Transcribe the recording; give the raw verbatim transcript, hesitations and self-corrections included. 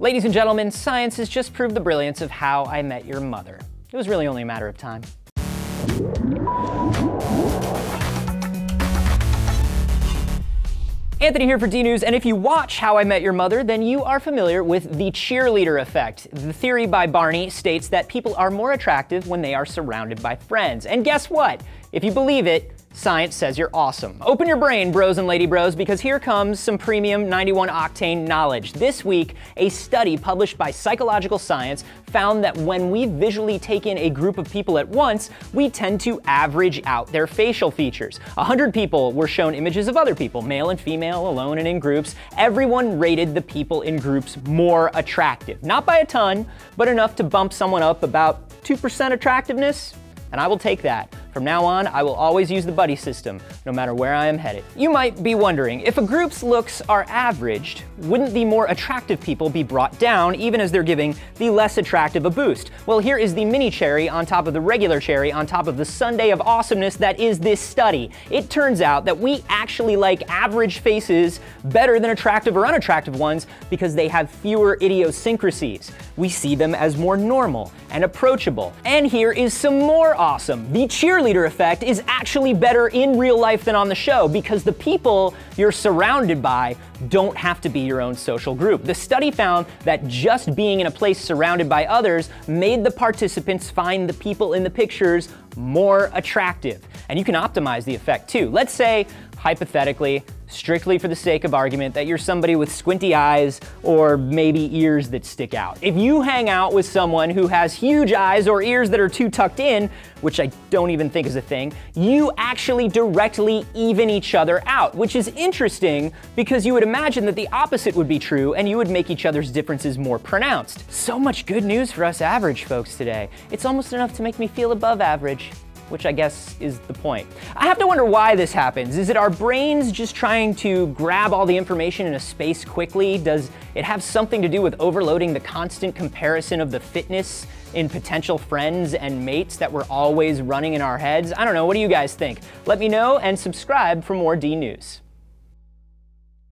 Ladies and gentlemen, science has just proved the brilliance of How I Met Your Mother. It was really only a matter of time. Anthony here for DNews, and if you watch How I Met Your Mother, then you are familiar with the cheerleader effect. The theory by Barney states that people are more attractive when they are surrounded by friends. And guess what? If you believe it, science says you're awesome. Open your brain, bros and lady bros, because here comes some premium ninety-one octane knowledge. This week, a study published by Psychological Science found that when we visually take in a group of people at once, we tend to average out their facial features. one hundred people were shown images of other people, male and female, alone and in groups. Everyone rated the people in groups more attractive. Not by a ton, but enough to bump someone up about two percent attractiveness, and I will take that. From now on, I will always use the buddy system, no matter where I am headed. You might be wondering, if a group's looks are averaged, wouldn't the more attractive people be brought down, even as they're giving the less attractive a boost? Well, here is the mini cherry on top of the regular cherry on top of the sundae of awesomeness that is this study. It turns out that we actually like average faces better than attractive or unattractive ones because they have fewer idiosyncrasies. We see them as more normal and approachable. And here is some more awesome. The cheerleader leader effect is actually better in real life than on the show because the people you're surrounded by don't have to be your own social group. The study found that just being in a place surrounded by others made the participants find the people in the pictures more attractive. And you can optimize the effect too. Let's say, hypothetically, strictly for the sake of argument, that you're somebody with squinty eyes or maybe ears that stick out. If you hang out with someone who has huge eyes or ears that are too tucked in, which I don't even think is a thing, you actually directly even each other out, which is interesting because you would imagine that the opposite would be true and you would make each other's differences more pronounced. So much good news for us average folks today. It's almost enough to make me feel above average, which I guess is the point. I have to wonder why this happens. Is it our brains just trying to grab all the information in a space quickly? Does it have something to do with overloading the constant comparison of the fitness in potential friends and mates that we're always running in our heads? I don't know, what do you guys think? Let me know and subscribe for more DNews.